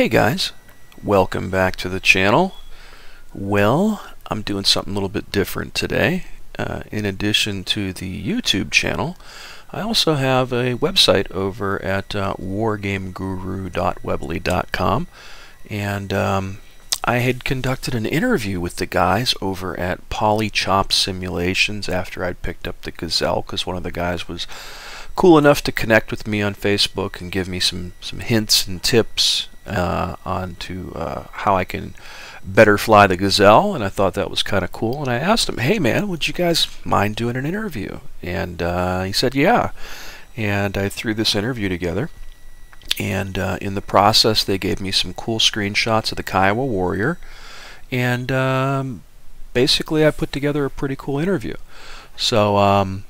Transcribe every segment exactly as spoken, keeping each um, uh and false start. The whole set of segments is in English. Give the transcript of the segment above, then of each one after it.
Hey guys, welcome back to the channel. Well, I'm doing something a little bit different today. Uh, in addition to the YouTube channel, I also have a website over at uh, wargameguru dot weebly dot com, and um, I had conducted an interview with the guys over at Polychop Simulations after I'd picked up the Gazelle, because one of the guys was cool enough to connect with me on Facebook and give me some some hints and tips Uh, on to uh, how I can better fly the Gazelle, and I thought that was kind of cool. And I asked him, hey man, would you guys mind doing an interview? And uh, he said yeah, and I threw this interview together, and uh, in the process they gave me some cool screenshots of the Kiowa Warrior, and um, basically I put together a pretty cool interview. So um,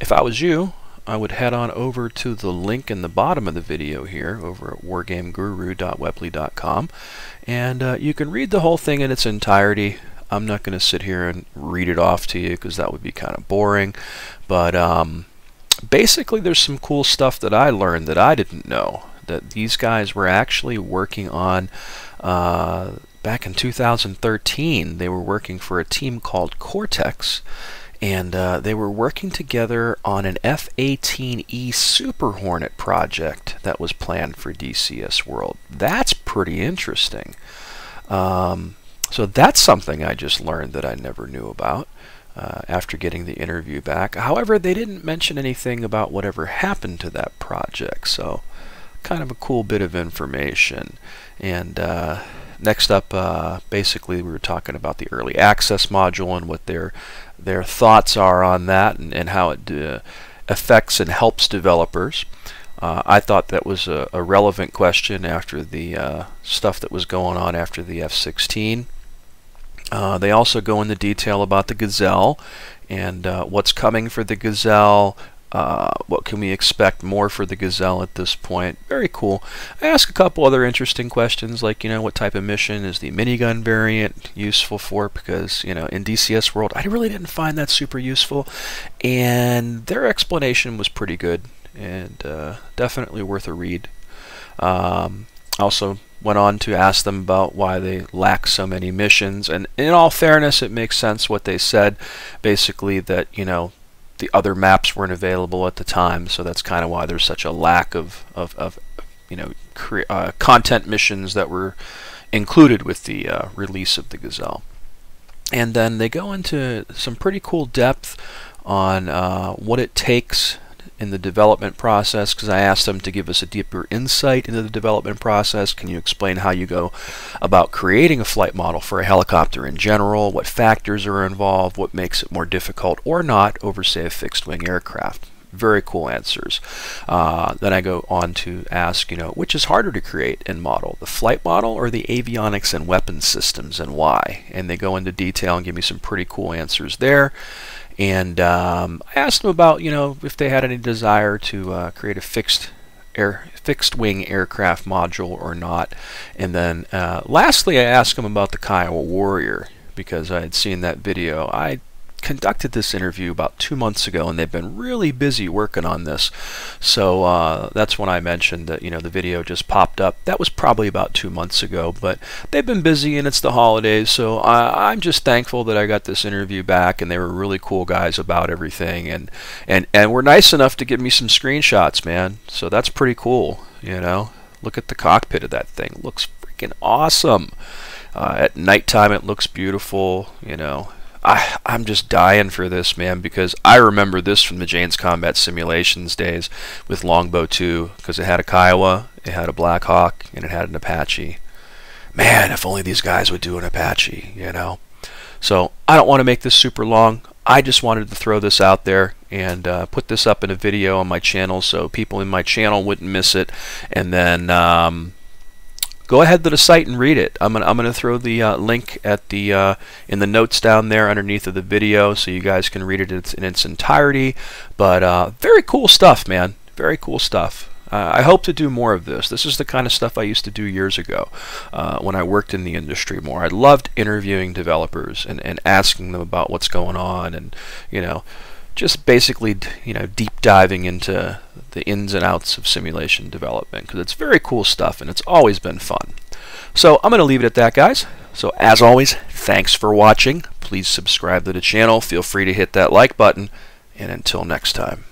if I was you, I would head on over to the link in the bottom of the video here over at wargameguru dot weebly dot com, and uh, you can read the whole thing in its entirety. I'm not going to sit here and read it off to you because that would be kind of boring, but um, basically there's some cool stuff that I learned that I didn't know that these guys were actually working on. Uh, back in two thousand thirteen they were working for a team called Cortex, and uh, they were working together on an F eighteen E Super Hornet project that was planned for D C S World. That's pretty interesting. Um, so that's something I just learned that I never knew about uh, after getting the interview back. However, they didn't mention anything about whatever happened to that project, so kind of a cool bit of information. And uh, next up, uh, basically we were talking about the early access module and what their their thoughts are on that, and, and how it uh, affects and helps developers. Uh, I thought that was a, a relevant question after the uh, stuff that was going on after the F sixteen. Uh, they also go into detail about the Gazelle and uh, what's coming for the Gazelle. Uh, what can we expect more for the Gazelle at this point? Very cool. I ask a couple other interesting questions, like, you know, what type of mission is the minigun variant useful for? Because, you know, in D C S World, I really didn't find that super useful, and their explanation was pretty good, and uh, definitely worth a read. Um, also went on to ask them about why they lack so many missions, and in all fairness, it makes sense what they said, basically that, you know, the other maps weren't available at the time, so that's kind of why there's such a lack of, of, of you know, cre uh, content missions that were included with the uh, release of the Gazelle. And then they go into some pretty cool depth on uh, what it takes in the development process, because I asked them to give us a deeper insight into the development process. Can you explain how you go about creating a flight model for a helicopter in general? What factors are involved? What makes it more difficult or not over, say, a fixed-wing aircraft? Very cool answers. Uh, then I go on to ask, you know, which is harder to create and model, the flight model or the avionics and weapon systems, and why? And they go into detail and give me some pretty cool answers there. And um, I asked them about, you know, if they had any desire to uh, create a fixed air, fixed wing aircraft module or not. And then uh, lastly, I asked them about the Kiowa Warrior, because I had seen that video. I conducted this interview about two months ago, and they've been really busy working on this. So uh, that's when I mentioned that, you know, the video just popped up. That was probably about two months ago, but they've been busy, and it's the holidays, so I, I'm just thankful that I got this interview back, and they were really cool guys about everything, and and and were nice enough to give me some screenshots, man. So that's pretty cool, you know. Look at the cockpit of that thing. Looks freaking awesome. Uh, at nighttime, it looks beautiful, you know. I, I'm just dying for this, man, because I remember this from the Jane's Combat Simulations days with Longbow two, because it had a Kiowa, it had a Black Hawk, and it had an Apache. Man, if only these guys would do an Apache, you know. So I don't want to make this super long. I just wanted to throw this out there and uh, put this up in a video on my channel so people in my channel wouldn't miss it. And then Um, go ahead to the site and read it. I'm gonna I'm gonna throw the uh, link at the uh, in the notes down there underneath of the video, so you guys can read it in its, in its entirety. But uh, very cool stuff, man. Very cool stuff. Uh, I hope to do more of this. This is the kind of stuff I used to do years ago uh, when I worked in the industry more. I loved interviewing developers and and asking them about what's going on, and you know, just basically, you know, deep diving into the ins and outs of simulation development, because it's very cool stuff and it's always been fun. So I'm going to leave it at that, guys. So as always, thanks for watching. Please subscribe to the channel. Feel free to hit that like button. And until next time.